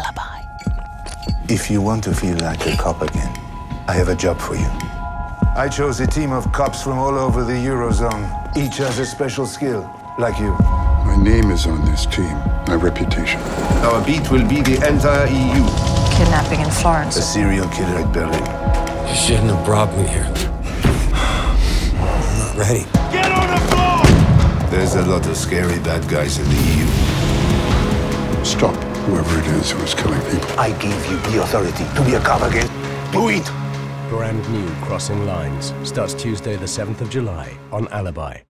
alibi. If you want to feel like a cop again, I have a job for you. I chose a team of cops from all over the Eurozone. Each has a special skill, like you. My name is on this team, my reputation. Our beat will be the entire EU. Kidnapping in Florence. A serial killer at Berlin. You shouldn't have brought me here. I'm not ready. Get on the floor! There's a lot of scary bad guys in the EU. Stop whoever it is who is killing people. I gave you the authority to be a cop again. Do it! Brand new Crossing Lines starts Tuesday the 7th of July on Alibi.